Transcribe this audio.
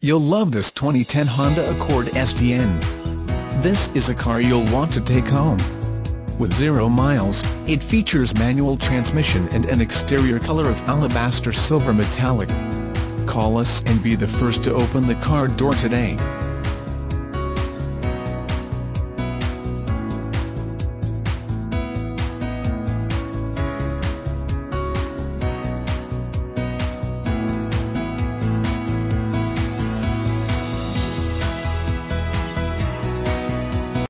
You'll love this 2010 Honda Accord SDN. This is a car you'll want to take home. With 0 miles, it features manual transmission and an exterior color of alabaster silver metallic. Call us and be the first to open the car door today.